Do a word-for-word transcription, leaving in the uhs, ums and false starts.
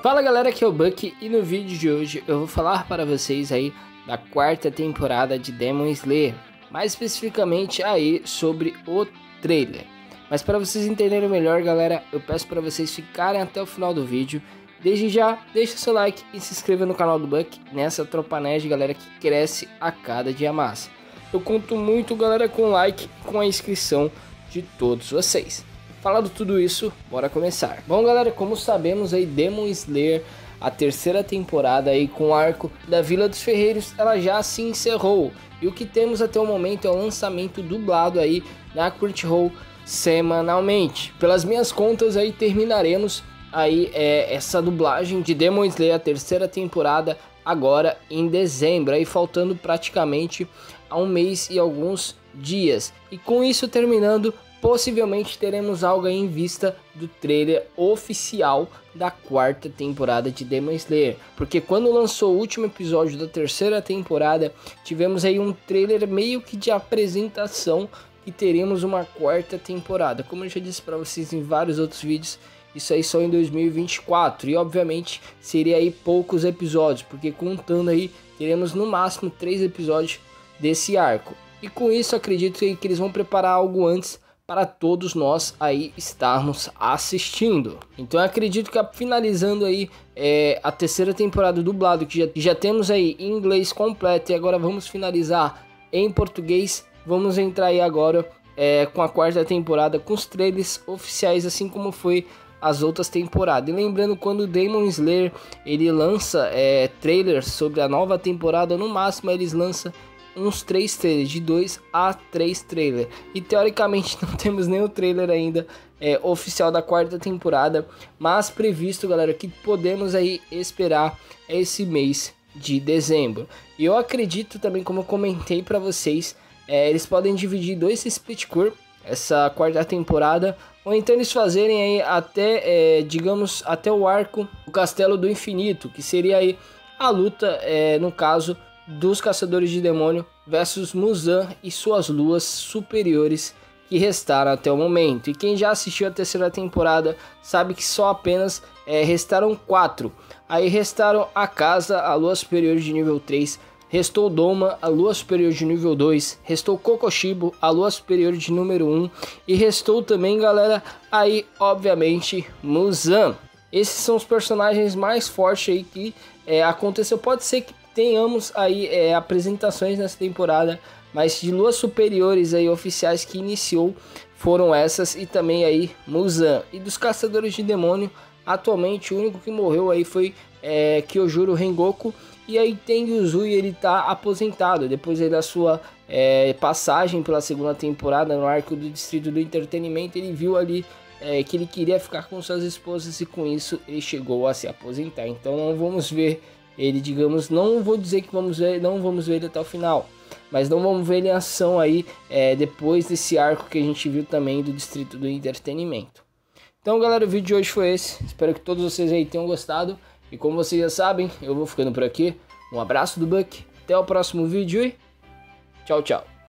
Fala galera, aqui é o Bucky e no vídeo de hoje eu vou falar para vocês aí da quarta temporada de Demon Slayer, mais especificamente aí sobre o trailer. Mas para vocês entenderem melhor galera, eu peço para vocês ficarem até o final do vídeo. Desde já, deixa o seu like e se inscreva no canal do Bucky, nessa tropa nerd galera que cresce a cada dia mais. Eu conto muito galera com o like, com a inscrição de todos vocês. Falado tudo isso, bora começar. Bom galera, como sabemos aí, Demon Slayer, a terceira temporada aí com o arco da Vila dos Ferreiros, ela já se encerrou. E o que temos até o momento é o lançamento dublado aí na Crunchyroll semanalmente. Pelas minhas contas aí, terminaremos aí é, essa dublagem de Demon Slayer, a terceira temporada, agora em dezembro. Aí faltando praticamente a um mês e alguns dias. E com isso terminando, possivelmente teremos algo aí em vista do trailer oficial da quarta temporada de Demon Slayer, porque quando lançou o último episódio da terceira temporada, tivemos aí um trailer meio que de apresentação que teremos uma quarta temporada. Como eu já disse para vocês em vários outros vídeos, isso aí só em dois mil e vinte e quatro, e obviamente seria aí poucos episódios, porque contando aí teremos no máximo três episódios desse arco. E com isso acredito que eles vão preparar algo antes para todos nós aí estarmos assistindo. Então eu acredito que finalizando aí é, a terceira temporada dublado, que já, já temos aí em inglês completo, e agora vamos finalizar em português, vamos entrar aí agora é, com a quarta temporada, com os trailers oficiais, assim como foi as outras temporadas. E lembrando, quando o Demon Slayer ele lança é, trailers sobre a nova temporada, no máximo eles lançam uns três trailers, de dois a três trailers, e teoricamente não temos nenhum trailer ainda é, oficial da quarta temporada, mas previsto galera que podemos aí esperar esse mês de dezembro. E eu acredito também, como eu comentei para vocês, é, eles podem dividir dois split core essa quarta temporada, ou então eles fazerem aí até é, digamos até o arco o Castelo do Infinito, que seria aí a luta é, no caso dos Caçadores de Demônio versus Muzan e suas luas superiores que restaram até o momento. E quem já assistiu a terceira temporada sabe que só apenas é, restaram quatro. Aí restaram a Kasa, a lua superior de nível três, restou Doma, a lua superior de nível dois, restou Kokushibo, a lua superior de número um, e restou também galera, aí obviamente Muzan. Esses são os personagens mais fortes aí que é, aconteceu. Pode ser que tenhamos aí é, apresentações nessa temporada, mas de luas superiores aí oficiais que iniciou foram essas, e também aí Muzan. E dos Caçadores de Demônio, atualmente o único que morreu aí foi é, Kyojuro Rengoku, e aí tem Yuzui, ele tá aposentado depois aí da sua é, passagem pela segunda temporada no arco do Distrito do Entretenimento. Ele viu ali é, que ele queria ficar com suas esposas, e com isso ele chegou a se aposentar. Então não vamos ver ele, digamos, não vou dizer que vamos ver, não vamos ver ele até o final, mas não vamos ver ele em ação aí é, depois desse arco que a gente viu também do Distrito do Entretenimento. Então galera, o vídeo de hoje foi esse, espero que todos vocês aí tenham gostado, e como vocês já sabem, eu vou ficando por aqui. Um abraço do Bucky, até o próximo vídeo e tchau, tchau.